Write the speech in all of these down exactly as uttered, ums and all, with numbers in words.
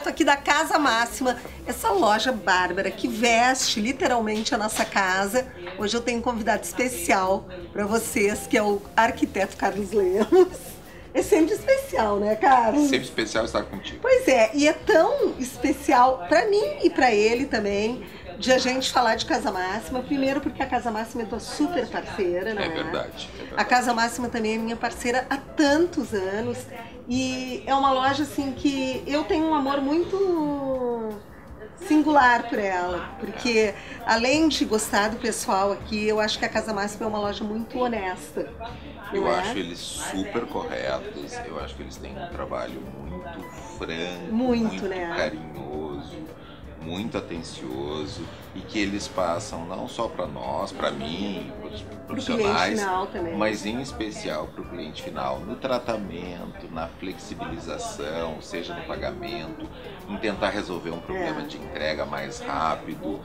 completo aqui da Casamassima, essa loja bárbara que veste literalmente a nossa casa. Hoje eu tenho um convidado especial para vocês, que é o arquiteto Carlos Lemos. É sempre especial, né, Carlos? É sempre especial estar contigo. Pois é, e é tão especial para mim e para ele também, de a gente falar de Casamassima. Primeiro porque a Casamassima é tua super parceira, né? É verdade, é verdade. A Casamassima também é minha parceira há tantos anos. E é uma loja, assim, que eu tenho um amor muito singular por ela. Porque, além de gostar do pessoal aqui, eu acho que a Casamassima é uma loja muito honesta. Eu é? acho eles super corretos, eu acho que eles têm um trabalho muito franco, muito, muito né? carinhoso, muito atencioso, e que eles passam não só para nós, para mim, para os profissionais, mas em especial para o cliente final, no tratamento, na flexibilização, seja no pagamento, em tentar resolver um problema é. de entrega mais rápido,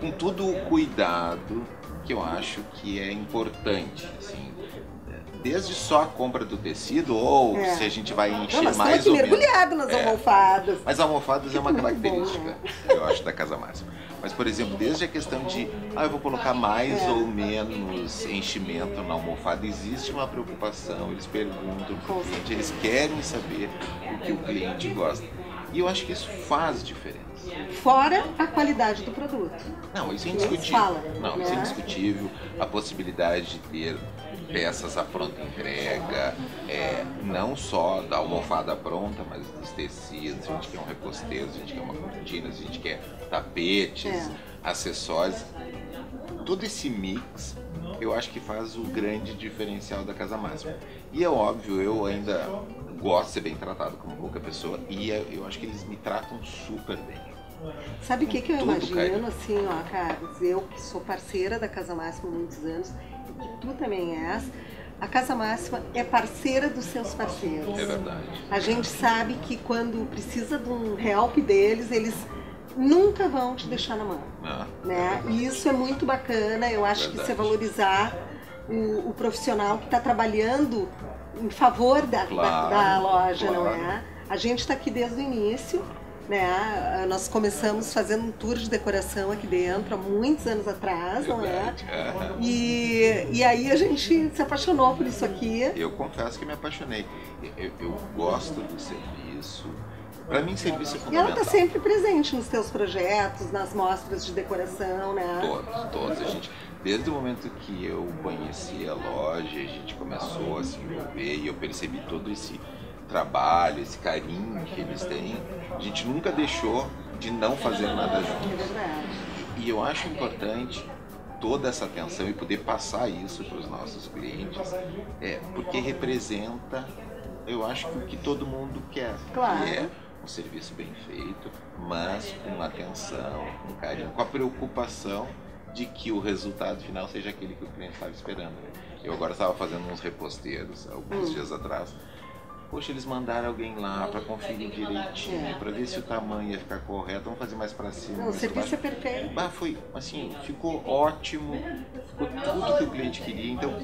com todo o cuidado que eu acho que é importante, assim. Desde só a compra do tecido, ou é. se a gente vai encher não, mais ou menos... mergulhado nas é. almofadas. Mas almofadas é uma característica, bom, né? eu acho, da Casamassima. Mas, por exemplo, desde a questão de, ah, eu vou colocar mais é. ou menos enchimento na almofada, existe uma preocupação, eles perguntam para o cliente, eles querem saber o que o cliente gosta. E eu acho que isso faz diferença. Fora a qualidade do produto. Não, isso é indiscutível. Fala, Não, né? isso é indiscutível. A possibilidade de ter peças à pronta entrega, é, não só da almofada pronta, mas dos tecidos, a gente quer um recosteiro, a gente quer uma cortina, a gente quer tapetes, é. acessórios. Todo esse mix eu acho que faz o grande diferencial da Casamassima. E é óbvio, eu ainda gosto de ser bem tratado como pouca pessoa, e eu acho que eles me tratam super bem. Sabe o que, que eu imagino, carinho. assim, ó, Carlos, eu que sou parceira da Casamassima há muitos anos, e que tu também és, a Casamassima é parceira dos seus parceiros. É verdade. A gente sabe que quando precisa de um help deles, eles nunca vão te deixar na mão, ah, né? É e isso é muito bacana, eu acho é que isso é valorizar o, o profissional que está trabalhando em favor da, claro, da, da loja, claro. não é? A gente está aqui desde o início. Né? Nós começamos fazendo um tour de decoração aqui dentro há muitos anos atrás, não é? Uhum. E, e aí a gente se apaixonou por isso aqui. Eu confesso que me apaixonei. Eu, eu gosto do serviço. Para mim, serviço é fundamental. E ela está sempre presente nos teus projetos, nas mostras de decoração, né? Todos, todos. A gente, desde o momento que eu conheci a loja, a gente começou a se envolver e eu percebi todo esse trabalho, esse carinho que eles têm, a gente nunca deixou de não fazer nada juntos. E eu acho importante toda essa atenção e poder passar isso para os nossos clientes, é, porque representa, eu acho que o que todo mundo quer, claro. que é um serviço bem feito, mas com atenção, com carinho, com a preocupação de que o resultado final seja aquele que o cliente estava esperando. Eu agora estava fazendo uns reposteiros, alguns hum. dias atrás. Poxa, eles mandaram alguém lá para conferir direitinho, é. para ver se o tamanho ia ficar correto, vamos fazer mais para cima. Não, o serviço é perfeito. Ah, foi, assim, ficou ótimo, ficou tudo que o cliente queria, então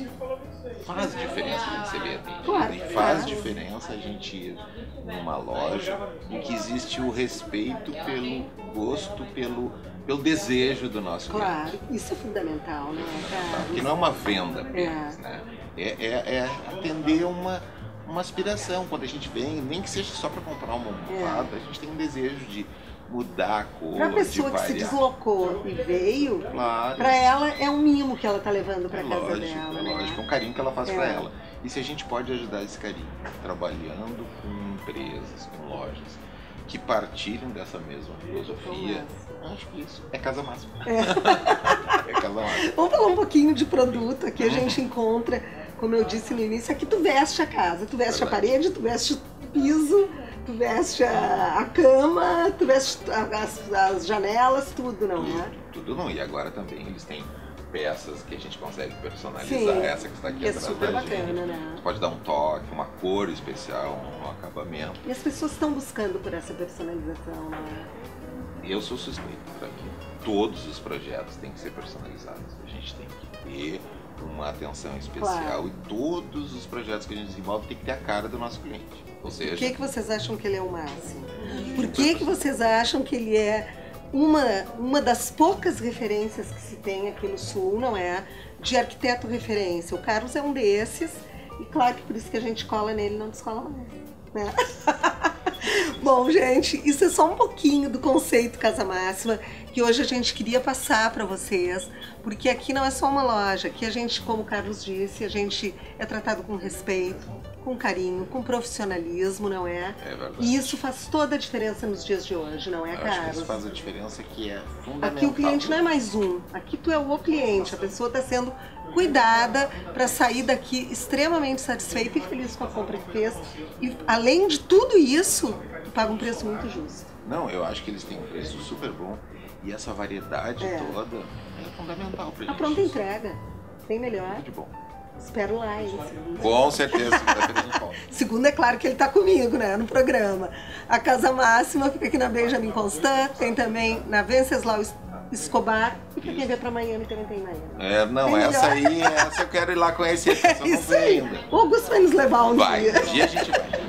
faz diferença a gente ser bem atendido. Claro, e faz claro. diferença a gente ir numa loja em que existe o respeito pelo gosto, pelo, pelo desejo do nosso cliente. Claro, cliente. isso é fundamental, né? Claro. Porque não é uma venda apenas, é. né? É, é, é atender uma... uma aspiração. Quando a gente vem, nem que seja só para comprar uma almofada, é. a gente tem um desejo de mudar a cor, de variar. Para a pessoa que se deslocou e veio, claro. para ela é um mimo que ela está levando para é casa lógico, dela. É né? lógico, é um carinho que ela faz é. para ela. E se a gente pode ajudar esse carinho, trabalhando com empresas, com lojas, que partilhem dessa mesma filosofia, acho que isso é Casamassima. É. é Casamassima. Vamos falar um pouquinho de produto que a gente encontra. Como eu disse no início, aqui tu veste a casa, tu veste Verdade. a parede, tu veste o piso, tu veste a, a cama, tu veste a, as, as janelas, tudo, não tudo, é? Tudo não, e agora também eles têm peças que a gente consegue personalizar, Sim, essa que está aqui que atrás é super da bacana, gente. Né? Tu pode dar um toque, uma cor especial, um acabamento. E as pessoas estão buscando por essa personalização, não é? Eu sou suspeito, para mim, todos os projetos têm que ser personalizados, a gente tem que ter uma atenção especial, claro. E todos os projetos que a gente desenvolve tem que ter a cara do nosso cliente. Ou seja, por que, que vocês acham que ele é o máximo? Por que, que vocês acham que ele é uma, uma das poucas referências que se tem aqui no Sul, não é? De arquiteto referência. O Carlos é um desses e claro que por isso que a gente cola nele, não descola mais, né? Bom, gente, isso é só um pouquinho do conceito Casamassima que hoje a gente queria passar para vocês, porque aqui não é só uma loja, aqui a gente, como o Carlos disse, a gente é tratado com respeito, com carinho, com profissionalismo, não é? É verdade. E isso faz toda a diferença nos dias de hoje, não é, Carlos? Eu acho que isso faz a diferença, que é fundamental. Aqui o cliente não é mais um, aqui tu é o cliente, a pessoa está sendo cuidada para sair daqui extremamente satisfeita e feliz com a compra que fez. E além de tudo isso, tu paga um preço muito justo. Não, eu acho que eles têm um preço super bom e essa variedade é. toda é fundamental para eles. A pronta entrega, tem melhor. Muito bom. Espero lá, hein? Com certeza. Segundo, é claro que ele está comigo, né? No programa. A Casamassima fica aqui na Benjamin Constant, tem também na Venceslau Escobar. E para quem vem para Miami também tem Miami. É, não, tem essa melhor. aí, essa eu quero ir lá conhecer. É isso aí. Ainda. O Augusto vai nos levar um vai, dia. Um dia a gente vai.